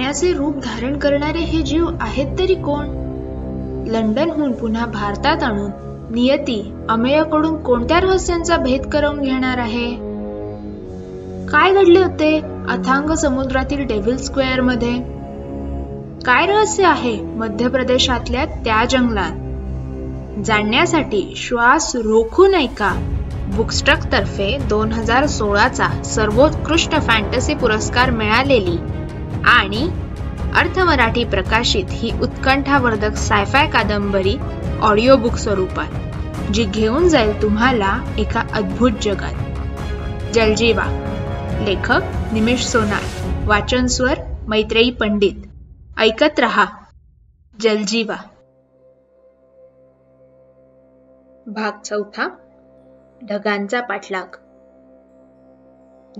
प्राण्याचे रूप धारण करणारे हे जीव आहेत तरी कोण? लंडनहून पुन्हा भारतात आणून नियती अमेयाकडून कोणत्या रहस्यांचा भेद करून घेणार आहे? काय घडले होते अथांग समुद्रातील डेव्हिल स्क्वेअर मध्ये? काय रहस्य आहे मध्य प्रदेशातल्या त्या जंगलात? जाणण्यासाठी श्वास रोखून ऐका बुकस्टक तर्फे 2016 चा सर्वोत्कृष्ट फॅन्टसी पुरस्कार मिळालेली आणि अर्थ मराठी प्रकाशित ही उत्कंठावर्धक सायफाय कादंबरी ऑडिओ बुक स्वरूपात, जी घेऊन जाईल तुम्हाला एका अद्भुत जगात। जलजीवा, लेखक निमेश सोनार, वाचन स्वर मैत्रेयी पंडित। ऐकत रहा जलजीवा। भाग 4, ढगांचा पाठलाग।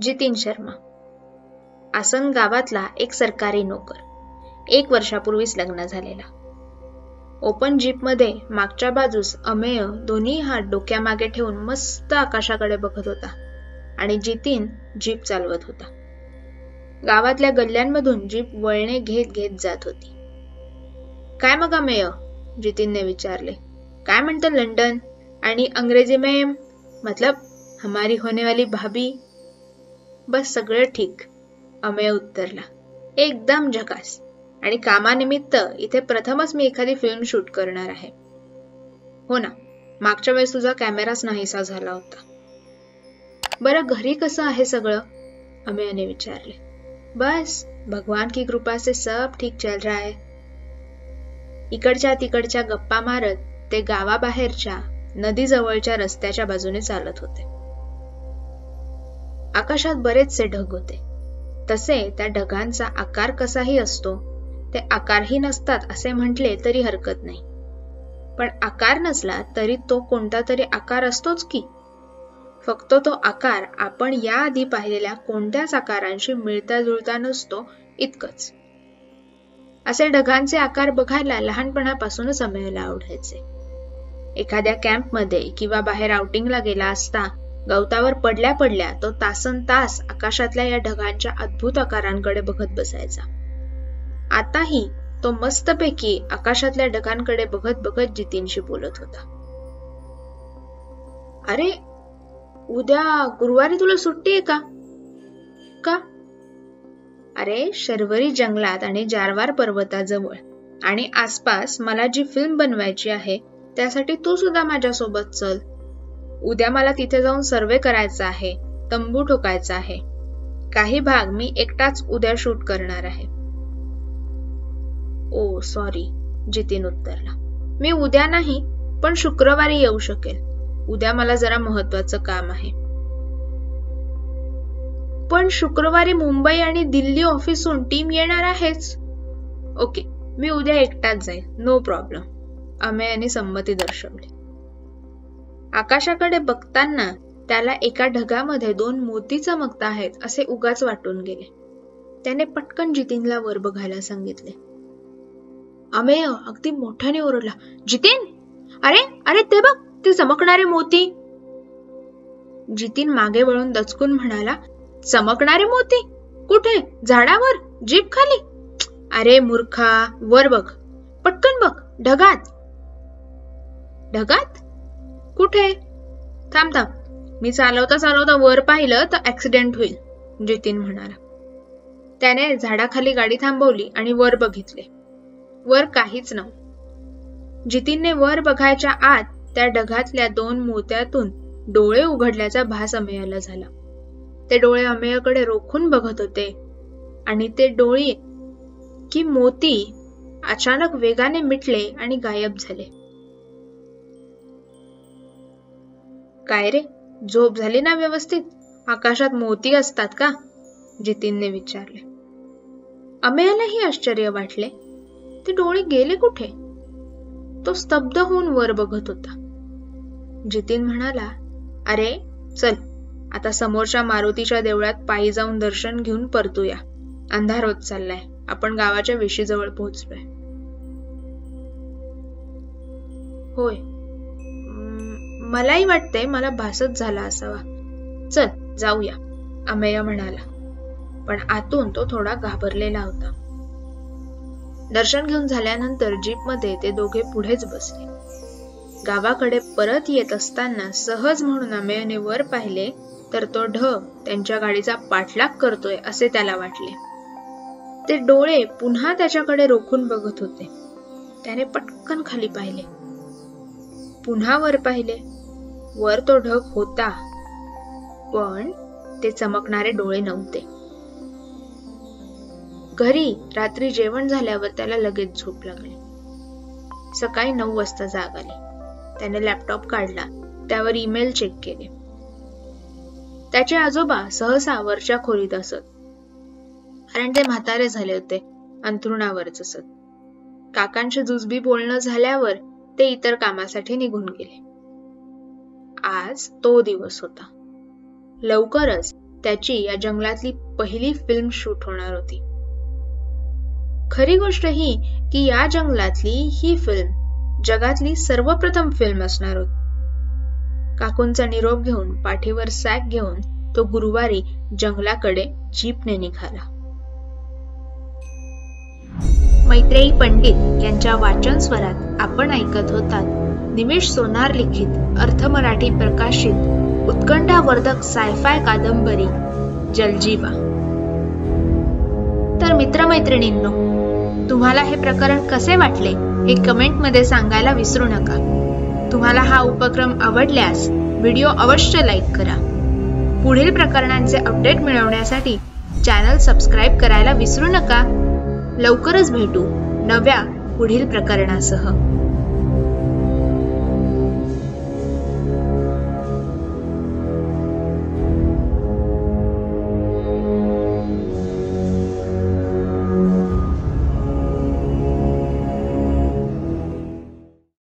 जितीन शर्मा, आसन गावातला एक सरकारी नोकर, 1 वर्षापूर्वीच लग्न झालेला। ओपन जीप मध्ये मागच्या बाजूस अमेय दोन्ही हात डोक्यामागे ठेवून मस्त आकाशाकडे बघत होता आणि जितीन जीप चालवत होता। गावातल्या गल्ल्यांमधून जीप वळणे घेत घेत जात होती। काय मग अमेय? जितीनने विचारले। काय म्हणतं लंडन? आणि अंग्रेजी में मतलब हमारी होने वाली भाभी? बस सगळं ठीक, अमेय उत्तरला, एकदम झकास। आणि कामानिमित्त इथे प्रथमच मी एखादी फिल्म शूट करणार आहे। हो ना, मागच्या वेळेस तुझा कॅमेराच नाहीसा झाला होता। बरं घरी कसं आहे सगळं? अमेयने विचारले। बस भगवान की कृपा से सब ठीक चल रहा है। इकडच्या तिकडच्या गप्पा मारत ते गावाबाहेरच्या नदीजवळच्या रस्त्याच्या बाजूने चालत होते। आकाशात बरेचसे ढग होते। तसे त्या ढगांचा आकार कसाही असतो, ते आकारही नसतात असे म्हटले तरी हरकत नाही, पण आकार नसला तरी तो कोणता तरी आकार असतोच की। फक्त तो आकार आपण याआधी पाहिलेल्या कोणत्याच आकारांशी मिळता जुळता नसतो इतकंच। असे ढगांचे आकार बघायला लहानपणापासूनच अमेयला आवडायचे। एखाद्या कॅम्पमध्ये किंवा बाहेर आउटिंगला गेला असता गवतावर पडल्या पडल्या तो तासन तास आकाशातल्या या ढगांच्या अद्भुत आकारांकडे बघत बसायचा। आताही तो मस्तपैकी आकाशातल्या ढगांकडे बघत बघत जितीनशी बोलत होता। अरे उद्या गुरुवारी तुला सुट्टी आहे का? का? अरे शर्वरी जंगलात आणि जारवार पर्वताजवळ आणि आसपास मला जी फिल्म बनवायची आहे त्यासाठी तू सुद्धा माझ्यासोबत चल। उद्या मला तिथे जाऊन सर्वे करायचा आहे, तंबू ठोकायचा आहे। काही भाग मी एकटाच उद्या शूट करणार आहे। ओ सॉरी, जितीन उत्तरला, मी उद्या नाही पण शुक्रवारी येऊ शकेल। उद्या मला जरा महत्वाचं काम आहे। पण शुक्रवारी मुंबई आणि दिल्ली ऑफिसहून टीम येणार आहेच। ओके, मी उद्या एकटाच जाईल, नो प्रॉब्लेम, अमेयाने संमती दर्शवली। आकाशाकडे बघताना त्याला एका ढगामध्ये 2 मोती चमकत आहेत असे उगाच वाटून गेले। त्याने पटकन जितीनला वर बघायला सांगितले। अमेय अगदी मोठ्याने ओरडला, जितीन अरे अरे ते बघ, ते चमकणारे मोती। जितीन मागे वळून दचकून म्हणाला, चमकणारे मोती कुठे? झाडावर? जीप खाली? अरे मूर्खा, वर बघ, पटकन बघ, ढगात। ढगात कुठे? थांब थांब, मी चालवता चालवता वर पाहिलं तर ऍक्सिडेंट होईल, जितीन म्हणाला। त्याने झाडाखाली गाडी थांबवली आणि वर बघितले। वर काहीच नव्हतं। जितीनने वर बघायच्या आत त्या ढगातल्या 2 मोत्यातून डोळे उघडल्याचा भास अमेयाला झाला। ते डोळे अमेयाकडे रोखून बघत होते आणि ते डोळे की मोती अचानक वेगाने मिटले आणि गायब झाले। काय रे, झोप झाली ना व्यवस्थित? आकाशात मोती असतात का? जितीनने विचारले। अमेयालाही आश्चर्य वाटले, ते डोळे गेले कुठे? तो स्तब्ध होऊन वर बघत होता। जितीन म्हणाला, अरे चल आता समोरच्या मारुतीच्या देवळात पायी जाऊन दर्शन घेऊन परतूया, अंधार होत चाललाय, आपण गावाच्या वेशीजवळ पोहोचलोय। होय, मलाही वाटतंय मला भासच झाला असावा, चल जाऊया, अमेय म्हणाला, पण आतून तो थोडा घाबरलेला होता। दर्शन घेऊन झाल्यानंतर जीपमध्ये ते दोघे पुढेच बसले. गावाकडे परत येत असताना सहज म्हणून अमेयने वर पाहिले तर तो ढ त्यांच्या गाडीचा पाठलाग करतोय असे त्याला वाटले. ते डोळे पुन्हा त्याच्याकडे रोखून बघत होते. त्याने पटकन खाली पाहिले, पुन्हा वर पाहिले. वर तो ढग होता, पण ते चमकणारे डोळे नव्हते. घरी रात्री जेवण झाल्यावर त्याला लगेच झोप लागली. सकाळी 9 वाजता जाग आली. त्याने लॅपटॉप काढला, त्यावर ईमेल चेक केले. त्याचे आजोबा सहसा वरच्या खोलीत असत, कारण ते म्हातारे झाले होते, अंथरुणावरच असत. काकांशी जुजबी बोलणं झाल्यावर ते इतर कामासाठी निघून गेले. आज तो दिवस होता. लवकरच त्याची या जंगलातली पहिली फिल्म शूट होणार होती. खरी गोष्ट ही की या जंगलातली ही फिल्म जगातली सर्वप्रथम फिल्म असणार होती. काकूंचा निरोप घेऊन, पाठीवर सॅक घेऊन तो गुरुवारी जंगलाकडे जीपने निघाला. मैत्रेयी पंडित यांच्या वाचन स्वरात आपण ऐकत होतात निमेश सोनार लिखित, अर्थ मराठी प्रकाशित उत्कंठावर्धक सायफाय कादंबरी जलजीवा. तर मित्रमैत्रिणींनो, तुम्हाला हे प्रकरण कसे वाटले हे कमेंटमध्ये सांगायला विसरू नका. तुम्हाला हा उपक्रम आवडल्यास व्हिडिओ अवश्य लाईक करा. पुढील प्रकरणांचे अपडेट मिळवण्यासाठी चॅनल सबस्क्राइब करायला विसरू नका. लवकरच भेटू नव्या पुढील प्रकरणासह.